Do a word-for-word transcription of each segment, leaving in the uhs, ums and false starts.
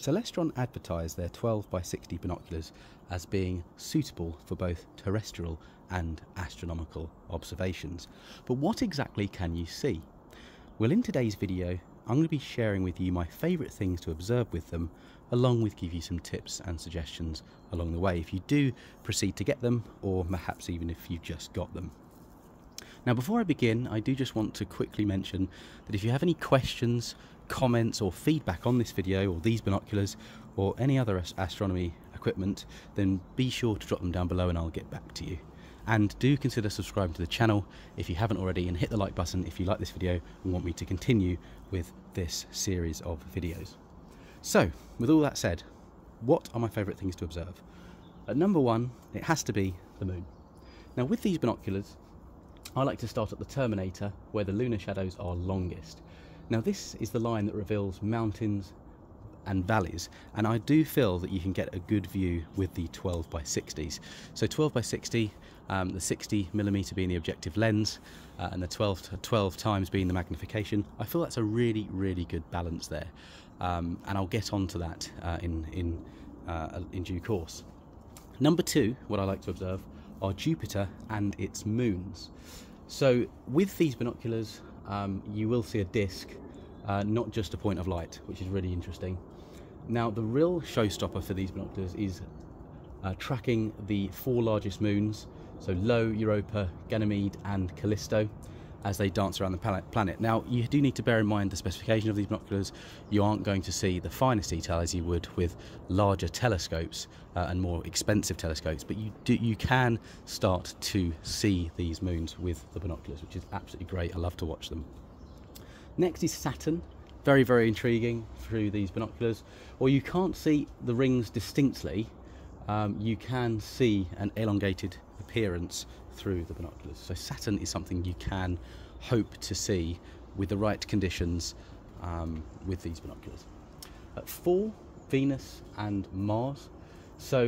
Celestron advertised their twelve by sixty binoculars as being suitable for both terrestrial and astronomical observations. But what exactly can you see? Well, in today's video, I'm going to be sharing with you my favourite things to observe with them, along with give you some tips and suggestions along the way if you do proceed to get them, or perhaps even if you just got them. Now, before I begin, I do just want to quickly mention that if you have any questions, comments or feedback on this video or these binoculars or any other astronomy equipment, then be sure to drop them down below and I'll get back to you. And do consider subscribing to the channel if you haven't already, and hit the like button if you like this video and want me to continue with this series of videos. So, with all that said, what are my favourite things to observe? At number one, it has to be the moon. Now, with these binoculars, I like to start at the terminator, where the lunar shadows are longest. Now, this is the line that reveals mountains and valleys, and I do feel that you can get a good view with the twelve by sixties. So twelve by sixty, um, the sixty millimeter being the objective lens, uh, and the twelve to twelve times being the magnification. I feel that's a really, really good balance there, um, and I'll get onto that uh, in, in, uh, in due course. Number two, what I like to observe are Jupiter and its moons. So with these binoculars, Um, you will see a disc, uh, not just a point of light, which is really interesting. Now, the real showstopper for these binoculars is uh, tracking the four largest moons, so Io, Europa, Ganymede and Callisto, as they dance around the planet. Now, you do need to bear in mind the specification of these binoculars. You aren't going to see the finest detail as you would with larger telescopes uh, and more expensive telescopes, but you do you can start to see these moons with the binoculars, which is absolutely great. I love to watch them. Next is Saturn. Very, very intriguing through these binoculars. Or you can't see the rings distinctly, um, you can see an elongated appearance through the binoculars. So Saturn is something you can hope to see with the right conditions um, with these binoculars. At four, Venus and Mars. So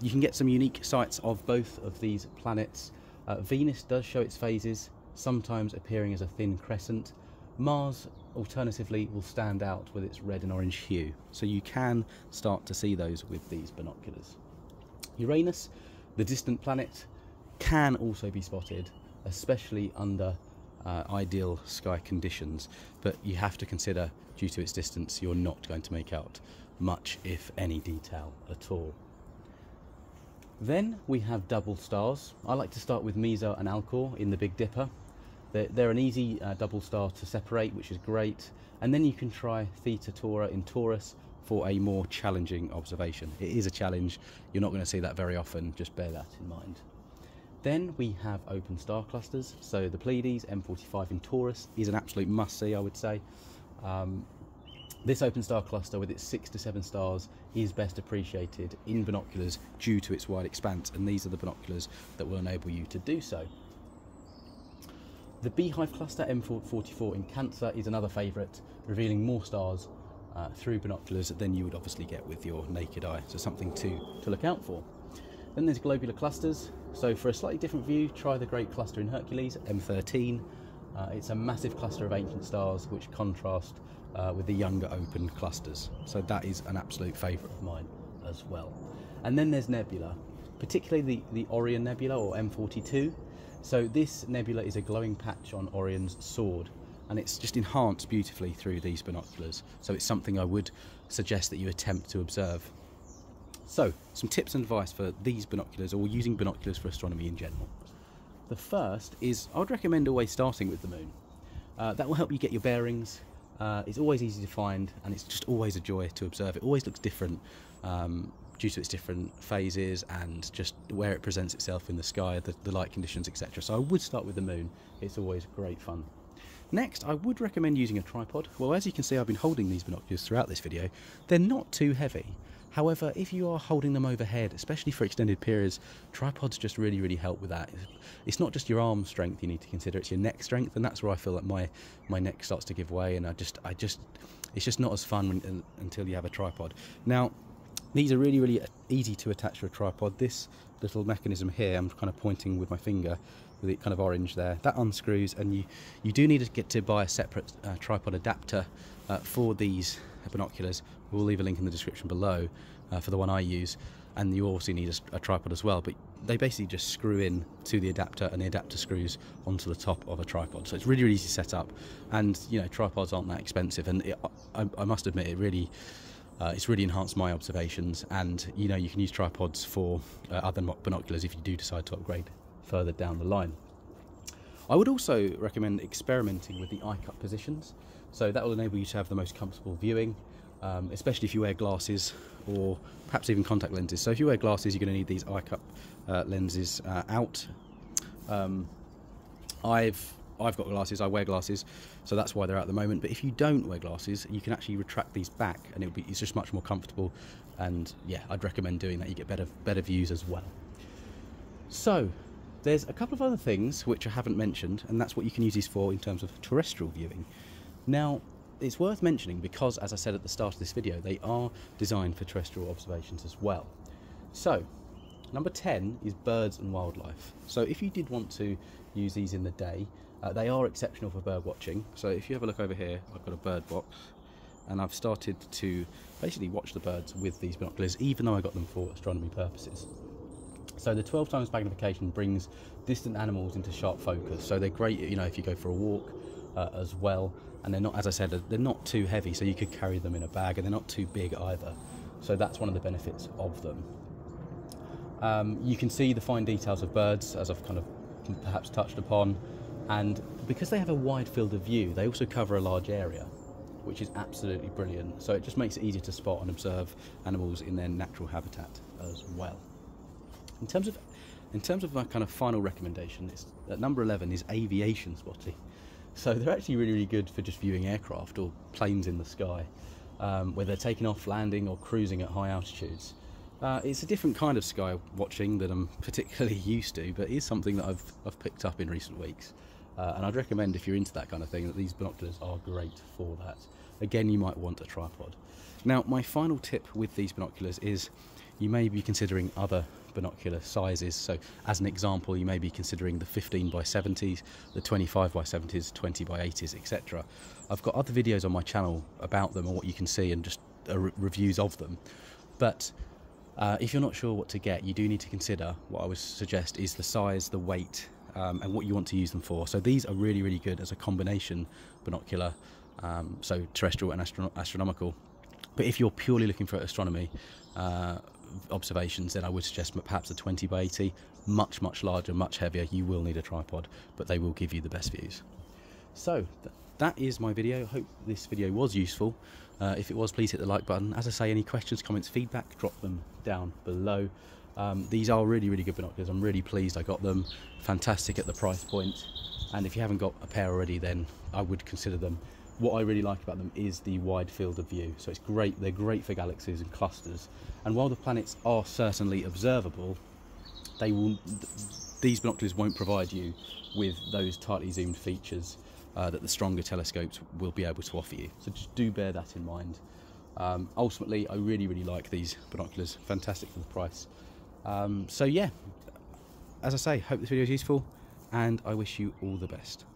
you can get some unique sights of both of these planets. Uh, Venus does show its phases, sometimes appearing as a thin crescent. Mars, alternatively, will stand out with its red and orange hue. So you can start to see those with these binoculars. Uranus, the distant planet, can also be spotted, especially under uh, ideal sky conditions, but you have to consider, due to its distance, you're not going to make out much, if any, detail at all. Then we have double stars. I like to start with Mizar and Alcor in the Big Dipper. They're, they're an easy uh, double star to separate, which is great, and then you can try Theta Tauri in Taurus for a more challenging observation. It is a challenge, you're not going to see that very often, just bear that in mind. Then we have open star clusters, so the Pleiades, M forty-five in Taurus is an absolute must-see, I would say. Um, this open star cluster with its six to seven stars is best appreciated in binoculars due to its wide expanse, and these are the binoculars that will enable you to do so. The Beehive cluster, M forty-four in Cancer, is another favourite, revealing more stars uh, through binoculars than you would obviously get with your naked eye, so something to, to look out for. Then there's globular clusters. So for a slightly different view, try the Great Cluster in Hercules, M thirteen. Uh, it's a massive cluster of ancient stars which contrast uh, with the younger open clusters. So that is an absolute favourite of mine as well. And then there's nebula, particularly the, the Orion Nebula, or M forty-two. So this nebula is a glowing patch on Orion's sword, and it's just enhanced beautifully through these binoculars. So it's something I would suggest that you attempt to observe. So, some tips and advice for these binoculars, or using binoculars for astronomy in general. The first is, I would recommend always starting with the moon. Uh, that will help you get your bearings. Uh, it's always easy to find, and it's just always a joy to observe. It always looks different um, due to its different phases and just where it presents itself in the sky, the, the light conditions, et cetera. So I would start with the moon. It's always great fun. Next, I would recommend using a tripod. Well, as you can see, I've been holding these binoculars throughout this video. They're not too heavy. However, if you are holding them overhead, especially for extended periods, tripods just really, really help with that. It's not just your arm strength you need to consider, it's your neck strength, and that's where I feel that my, my neck starts to give way, and I just, I just, it's just not as fun when, until you have a tripod. Now, these are really, really easy to attach to a tripod. This little mechanism here, I'm kind of pointing with my finger, with it kind of orange there. That unscrews, and you, you do need to get to buy a separate uh, tripod adapter uh, for these binoculars. We'll leave a link in the description below uh, for the one I use, and you also need a, a tripod as well, but they basically just screw in to the adapter, and the adapter screws onto the top of a tripod. So it's really, really easy to set up, and you know, tripods aren't that expensive, and it, I, I must admit it really Uh, it's really enhanced my observations. And you know, you can use tripods for uh, other binoculars if you do decide to upgrade further down the line. I would also recommend experimenting with the eye cut positions, so that will enable you to have the most comfortable viewing, um, especially if you wear glasses or perhaps even contact lenses. So if you wear glasses, you're going to need these eye cut uh, lenses uh, out. Um, I've I've got glasses, I wear glasses, so that's why they're out at the moment. But if you don't wear glasses, you can actually retract these back, and it'll be, it's just much more comfortable. And yeah, I'd recommend doing that. You get better, better views as well. So there's a couple of other things which I haven't mentioned, and that's what you can use these for in terms of terrestrial viewing. Now, it's worth mentioning because, as I said at the start of this video, they are designed for terrestrial observations as well. So number ten is birds and wildlife. So if you did want to use these in the day, Uh, they are exceptional for bird watching. So if you have a look over here, I've got a bird box, and I've started to basically watch the birds with these binoculars, even though I got them for astronomy purposes. So the twelve times magnification brings distant animals into sharp focus. So they're great, you know, if you go for a walk uh, as well. And they're not, as I said, they're not too heavy, so you could carry them in a bag, and they're not too big either. So that's one of the benefits of them. Um, you can see the fine details of birds, as I've kind of perhaps touched upon. And because they have a wide field of view, they also cover a large area, which is absolutely brilliant. So it just makes it easier to spot and observe animals in their natural habitat as well. In terms of, in terms of my kind of final recommendation, it's, at number eleven is aviation spotting. So they're actually really, really good for just viewing aircraft or planes in the sky, um, whether they're taking off, landing, or cruising at high altitudes. Uh, it's a different kind of sky watching that I'm particularly used to, but it is something that I've, I've picked up in recent weeks. Uh, and I'd recommend, if you're into that kind of thing, that these binoculars are great for that. Again, you might want a tripod. Now, my final tip with these binoculars is you may be considering other binocular sizes. So as an example, you may be considering the fifteen by seventies, the twenty-five by seventies, twenty by eighties, et cetera. I've got other videos on my channel about them and what you can see, and just uh, re reviews of them. But uh, if you're not sure what to get, you do need to consider what I would suggest is the size, the weight, Um, and what you want to use them for. So these are really, really good as a combination binocular, um, so terrestrial and astro astronomical. But if you're purely looking for astronomy uh, observations, then I would suggest perhaps a twenty by eighty, much, much larger, much heavier. You will need a tripod, but they will give you the best views. So th that is my video. I hope this video was useful. Uh, if it was, please hit the like button. As I say, any questions, comments, feedback, drop them down below. Um, these are really, really good binoculars. I'm really pleased I got them. Fantastic at the price point. And if you haven't got a pair already, then I would consider them. What I really like about them is the wide field of view. So it's great. They're great for galaxies and clusters. And while the planets are certainly observable, they will, these binoculars won't provide you with those tightly zoomed features uh, that the stronger telescopes will be able to offer you. So just do bear that in mind. Um, ultimately, I really, really like these binoculars. Fantastic for the price. Um, so yeah, as I say, hope this video is useful, and I wish you all the best.